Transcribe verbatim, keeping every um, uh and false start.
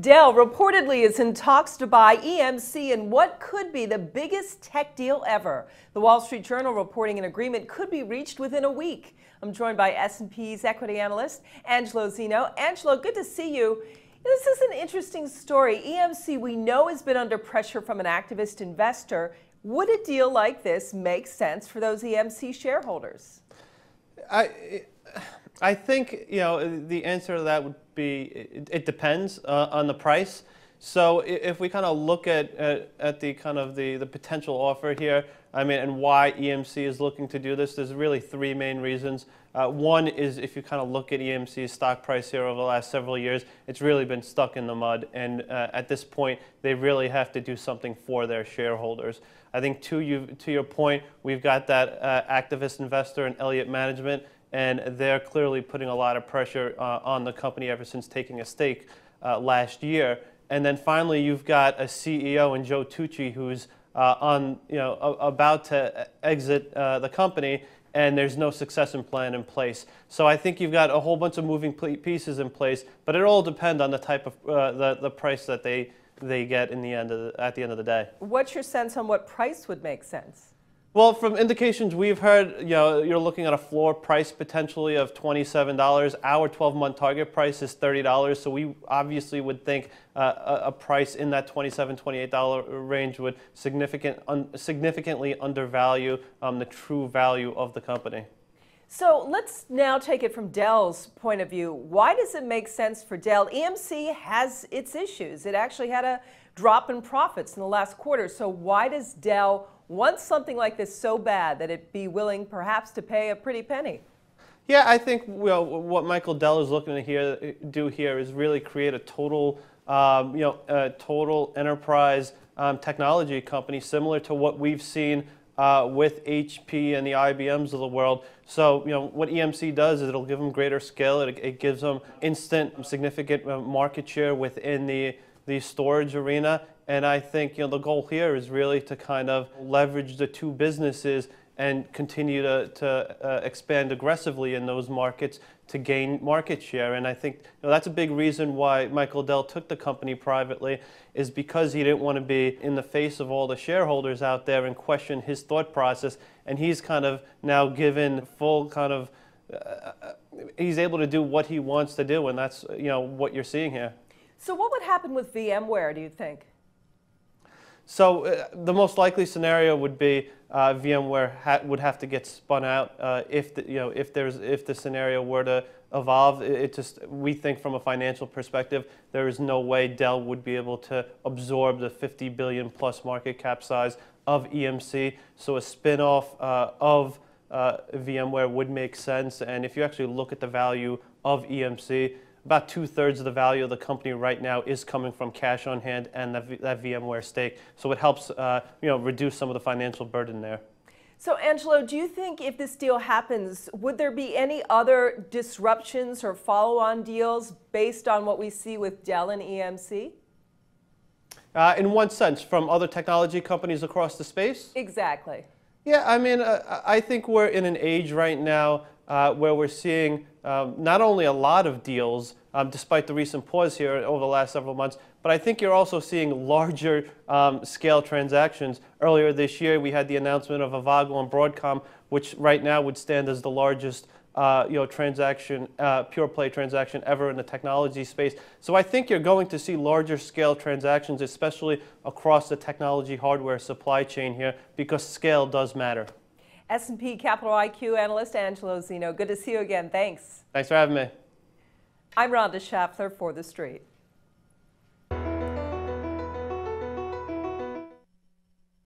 Dell reportedly is in talks to buy E M C in what could be the biggest tech deal ever. The Wall Street Journal reporting an agreement could be reached within a week. I'm joined by S and P's equity analyst, Angelo Zino. Angelo, good to see you. This is an interesting story. E M C, we know, has been under pressure from an activist investor. Would a deal like this make sense for those E M C shareholders? I, I think, you know, the answer to that would be it, it depends uh, on the price. So if we kind of look at, at, at the kind of the, the potential offer here, I mean, and why E M C is looking to do this, there's really three main reasons. Uh, one is if you kind of look at E M C's stock price here over the last several years, it's really been stuck in the mud. And uh, at this point, they really have to do something for their shareholders. I think to, you, to your point, we've got that uh, activist investor in Elliott Management, and they're clearly putting a lot of pressure uh, on the company ever since taking a stake uh, last year. And then finally, you've got a C E O in Joe Tucci who's uh, on, you know, a, about to exit uh, the company, and there's no succession plan in place. So I think you've got a whole bunch of moving pieces in place, but it all depends on the type of uh, the the price that they they get in the end of the, at the end of the day. What's your sense on what price would make sense? Well, from indications we've heard, you know, you're looking at a floor price potentially of twenty-seven dollars. Our twelve-month target price is thirty dollars, so we obviously would think uh, a price in that twenty-seven, twenty-eight dollar range would significant, un, significantly undervalue um, the true value of the company. So let's now take it from Dell's point of view. Why does it make sense for Dell? E M C has its issues. It actually had a drop in profits in the last quarter. So why does Dell want something like this so bad that it be willing perhaps to pay a pretty penny? Yeah, I think, well, what Michael Dell is looking to here, do here is really create a total, um, you know, a total enterprise um, technology company similar to what we've seen Uh, with H P and the I B Ms of the world. So, you know, what E M C does is it'll give them greater scale. It, it gives them instant, significant market share within the, the storage arena. And I think, you know, the goal here is really to kind of leverage the two businesses and continue to, to uh, expand aggressively in those markets to gain market share. And I think, you know, that's a big reason why Michael Dell took the company privately, is because he didn't want to be in the face of all the shareholders out there and question his thought process. And he's kind of now given full kind of, uh, he's able to do what he wants to do, and that's, you know, what you're seeing here. So what would happen with VMware, do you think? So uh, the most likely scenario would be uh, VMware ha would have to get spun out uh, if the, you know, if there's if the scenario were to evolve. It, it just, we think from a financial perspective, there is no way Dell would be able to absorb the fifty billion plus market cap size of E M C. So a spin-off uh, of uh, VMware would make sense. And if you actually look at the value of E M C, about two-thirds of the value of the company right now is coming from cash on hand and that, that VMware stake. So it helps uh, you know, reduce some of the financial burden there. So Angelo, do you think if this deal happens, would there be any other disruptions or follow-on deals based on what we see with Dell and E M C? Uh, in one sense, from other technology companies across the space? Exactly. Yeah, I mean, uh, I think we're in an age right now Uh, where we're seeing um, not only a lot of deals, um, despite the recent pause here over the last several months, but I think you're also seeing larger um, scale transactions. Earlier this year, we had the announcement of Avago and Broadcom, which right now would stand as the largest uh, you know, transaction, uh, pure play transaction ever in the technology space. So I think you're going to see larger scale transactions, especially across the technology hardware supply chain here, because scale does matter. S and P Capital I Q analyst Angelo Zino, good to see you again. Thanks. Thanks for having me. I'm Rhonda Schaffler for The Street.